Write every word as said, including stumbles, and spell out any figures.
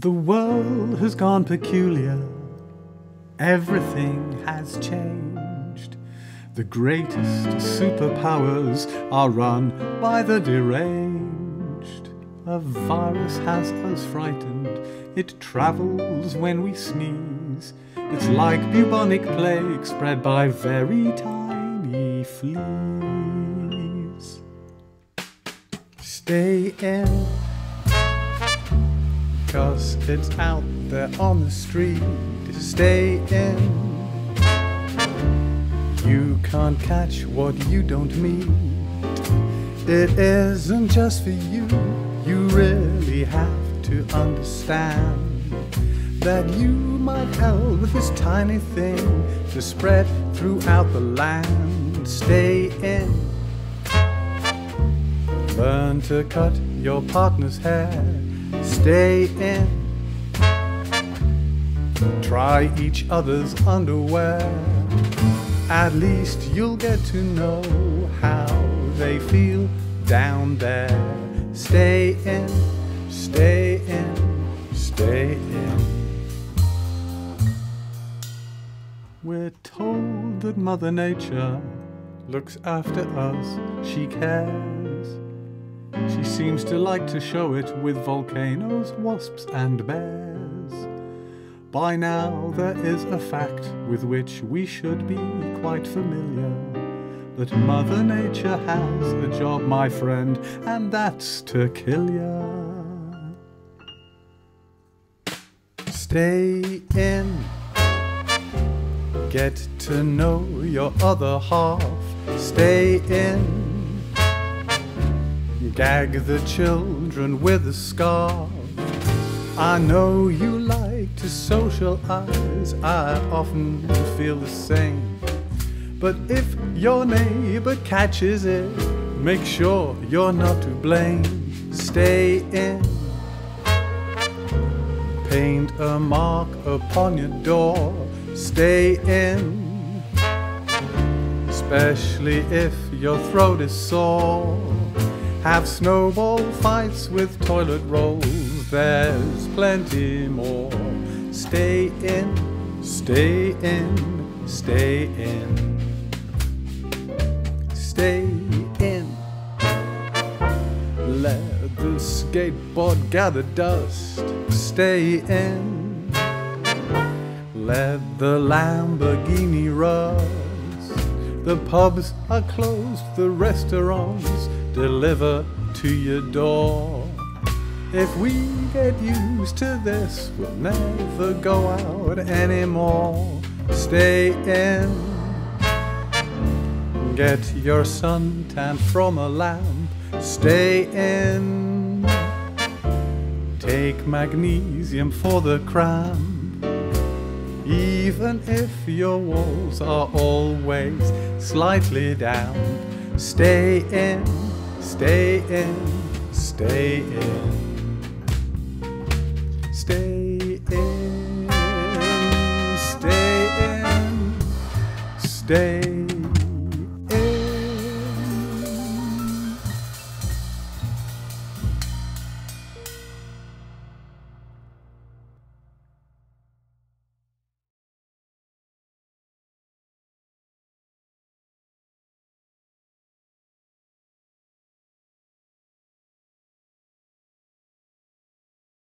The world has gone peculiar, everything has changed. The greatest superpowers are run by the deranged. A virus has us frightened, it travels when we sneeze. It's like bubonic plague spread by very tiny fleas. Stay ill, 'cause it's out there on the street. Stay in. You can't catch what you don't meet. It isn't just for you. You really have to understand that you might help this tiny thing to spread throughout the land. Stay in. Learn to cut your partner's hair. Stay in. Try each other's underwear. At least you'll get to know how they feel down there. Stay in, stay in, stay in. We're told that Mother Nature looks after us, she cares. She seems to like to show it with volcanoes, wasps and bears. By now there is a fact with which we should be quite familiar, that Mother Nature has a job, my friend, and that's to kill ya. Stay in. Get to know your other half. Stay in. Gag the children with a scarf. I know you like to socialize, I often feel the same. But if your neighbor catches it, make sure you're not to blame. Stay in. Paint a mark upon your door. Stay in. Especially if your throat is sore. Have snowball fights with toilet rolls, there's plenty more. Stay in, stay in, stay in. Stay in. Let the skateboard gather dust. Stay in. Let the Lamborghini rust. The pubs are closed, the restaurants deliver to your door. If we get used to this, we'll never go out anymore. Stay in. Get your suntan from a lamp. Stay in. Take magnesium for the cramp. Even if your walls are always slightly down. Stay in. Stay in, stay in, stay in, stay in, stay in.